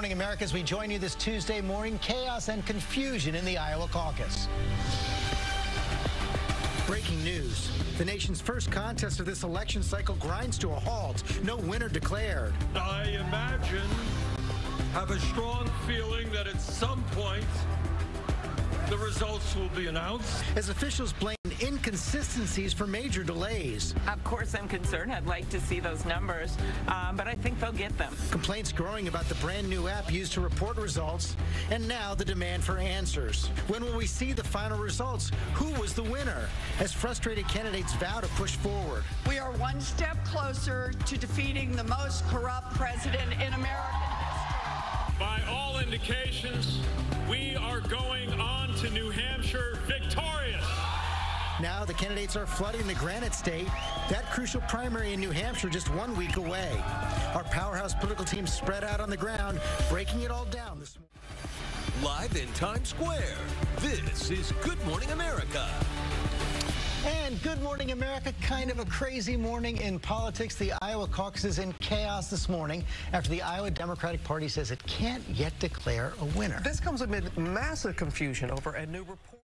Morning America, as we join you this Tuesday morning, chaos and confusion in the Iowa caucus. Breaking news. The nation's first contest of this election cycle grinds to a halt. No winner declared. I imagine, have a strong feeling that at some point the results will be announced. As officials blame inconsistencies for major delays. Of course I'm concerned. I'd like to see those numbers, but I think they'll get them. Complaints growing about the brand new app used to report results, and now the demand for answers. When will we see the final results? Who was the winner? As frustrated candidates vow to push forward. We are one step closer to defeating the most corrupt president in American history. By all indications, we are going on to New Hampshire victorious. Now the candidates are flooding the Granite State, that crucial primary in New Hampshire just 1 week away. Our powerhouse political team spread out on the ground, breaking it all down this morning. Live in Times Square, this is Good Morning America. And Good Morning America, kind of a crazy morning in politics. The Iowa caucus is in chaos this morning after the Iowa Democratic Party says it can't yet declare a winner. This comes amid massive confusion over a new report.